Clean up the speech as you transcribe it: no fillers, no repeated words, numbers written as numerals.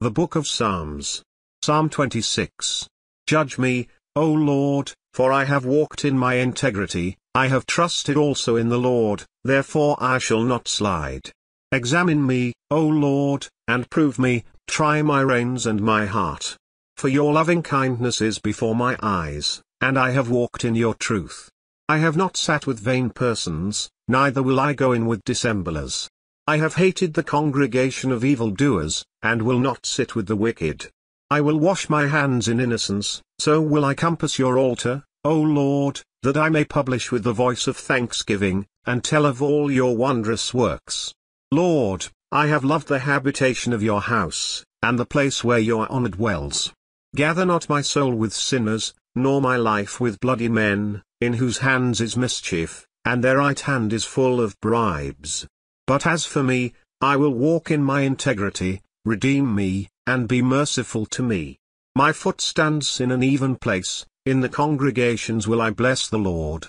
The Book of Psalms. Psalm 26. Judge me, O Lord, for I have walked in my integrity, I have trusted also in the Lord, therefore I shall not slide. Examine me, O Lord, and prove me, try my reins and my heart. For your loving kindness is before my eyes, and I have walked in your truth. I have not sat with vain persons, neither will I go in with dissemblers. I have hated the congregation of evildoers, and will not sit with the wicked. I will wash my hands in innocence, so will I compass your altar, O Lord, that I may publish with the voice of thanksgiving, and tell of all your wondrous works. Lord, I have loved the habitation of your house, and the place where your honor dwells. Gather not my soul with sinners, nor my life with bloody men, in whose hands is mischief, and their right hand is full of bribes. But as for me, I will walk in my integrity, redeem me, and be merciful to me. My foot stands in an even place, in the congregations will I bless the Lord.